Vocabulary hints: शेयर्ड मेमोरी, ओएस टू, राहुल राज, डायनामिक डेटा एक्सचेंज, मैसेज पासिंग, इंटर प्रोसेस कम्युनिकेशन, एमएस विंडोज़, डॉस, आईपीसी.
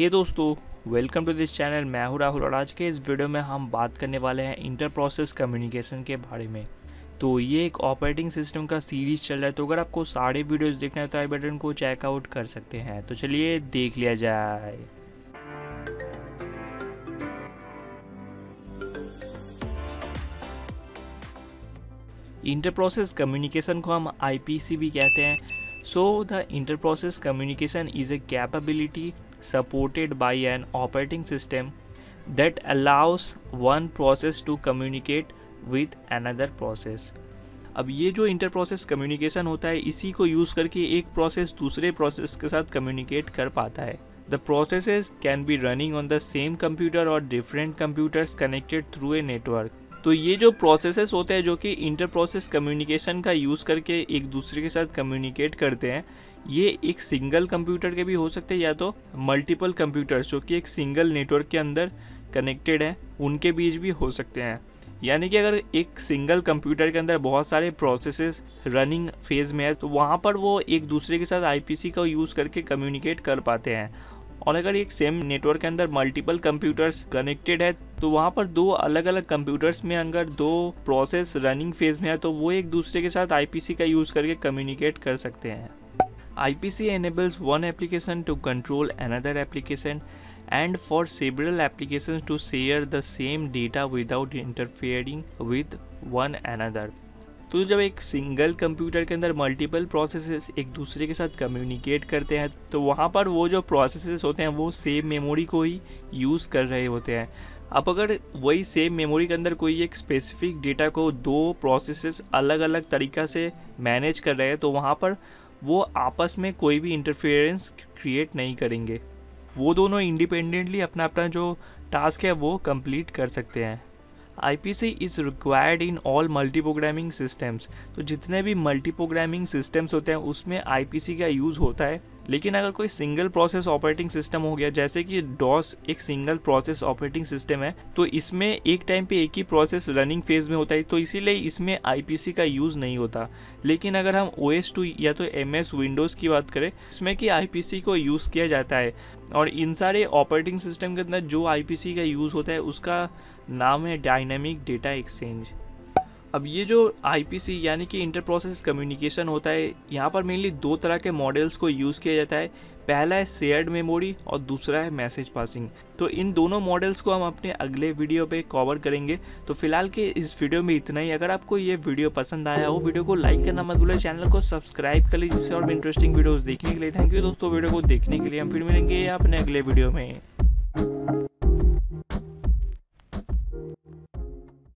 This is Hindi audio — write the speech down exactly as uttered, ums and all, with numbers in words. हे दोस्तों, वेलकम टू दिस चैनल। मैं हूँ राहुल राज। के इस वीडियो में हम बात करने वाले हैं इंटर प्रोसेस कम्युनिकेशन के बारे में। तो ये एक ऑपरेटिंग सिस्टम का सीरीज चल रहा है, तो अगर आपको सारे वीडियोस देखना है तो आई बटन को चेकआउट कर सकते हैं। तो चलिए देख लिया जाए। इंटर प्रोसेस कम्युनिकेशन को हम आईपीसी भी कहते हैं। So the इंटर प्रोसेस कम्युनिकेशन is a capability supported by an operating system that allows one process to communicate with another process. अब ये जो इंटर प्रोसेस कम्युनिकेशन होता है, इसी को यूज़ करके एक प्रोसेस दूसरे प्रोसेस के साथ कम्युनिकेट कर पाता है। The processes can be running on the same computer और different computers connected through a network. तो ये जो प्रोसेसेस होते हैं जो कि इंटर प्रोसेस कम्युनिकेशन का यूज़ करके एक दूसरे के साथ कम्युनिकेट करते हैं, ये एक सिंगल कंप्यूटर के भी हो सकते हैं या तो मल्टीपल कंप्यूटर्स जो कि एक सिंगल नेटवर्क के अंदर कनेक्टेड हैं उनके बीच भी हो सकते हैं। यानी कि अगर एक सिंगल कंप्यूटर के अंदर बहुत सारे प्रोसेसेस रनिंग फेज़ में है तो वहाँ पर वो एक दूसरे के साथ आईपीसी का यूज़ करके कम्युनिकेट कर पाते हैं, और अगर एक सेम नेटवर्क के अंदर मल्टीपल कंप्यूटर्स कनेक्टेड है तो वहाँ पर दो अलग अलग कंप्यूटर्स में अगर दो प्रोसेस रनिंग फेज़ में है तो वो एक दूसरे के साथ आईपीसी का यूज़ करके कम्युनिकेट कर सकते हैं। आईपीसी enables one application to control another application and for several applications to share the same data without interfering with one another। तो जब एक सिंगल कंप्यूटर के अंदर मल्टीपल प्रोसेसेस एक दूसरे के साथ कम्युनिकेट करते हैं तो वहाँ पर वो जो प्रोसेसेस होते हैं वो सेम मेमोरी को ही यूज़ कर रहे होते हैं। अब अगर वही सेम मेमोरी के अंदर कोई एक स्पेसिफिक डेटा को दो प्रोसेसेस अलग अलग तरीक़ा से मैनेज कर रहे हैं तो वहाँ पर वो आपस में कोई भी इंटरफेरेंस क्रिएट नहीं करेंगे। वो दोनों इंडिपेंडेंटली अपना अपना जो टास्क है वो कंप्लीट कर सकते हैं। आईपीसी is required in all multi programming systems. तो जितने भी मल्टी प्रोग्रामिंग सिस्टम्स होते हैं उसमें आईपीसी का यूज़ होता है। लेकिन अगर कोई सिंगल प्रोसेस ऑपरेटिंग सिस्टम हो गया, जैसे कि डॉस एक सिंगल प्रोसेस ऑपरेटिंग सिस्टम है, तो इसमें एक टाइम पे एक ही प्रोसेस रनिंग फेज में होता है तो इसीलिए इसमें आईपीसी का यूज़ नहीं होता। लेकिन अगर हम ओएस टू या तो एमएस विंडोज़ की बात करें इसमें कि आईपीसी को यूज़ किया जाता है, और इन सारे ऑपरेटिंग सिस्टम के अंदर जो आईपीसी का यूज़ होता है उसका नाम है डायनामिक डेटा एक्सचेंज। अब ये जो आईपीसी यानी कि इंटर प्रोसेस कम्युनिकेशन होता है, यहाँ पर मेनली दो तरह के मॉडल्स को यूज़ किया जाता है। पहला है शेयर्ड मेमोरी और दूसरा है मैसेज पासिंग। तो इन दोनों मॉडल्स को हम अपने अगले वीडियो पे कवर करेंगे। तो फिलहाल के इस वीडियो में इतना ही। अगर आपको ये वीडियो पसंद आया हो, वीडियो को लाइक करना मत भूलें, चैनल को सब्सक्राइब कर लीजिए और इंटरेस्टिंग वीडियोज़ देखने के लिए। थैंक यू दोस्तों वीडियो को देखने के लिए। हम फिर मिलेंगे अपने अगले वीडियो में।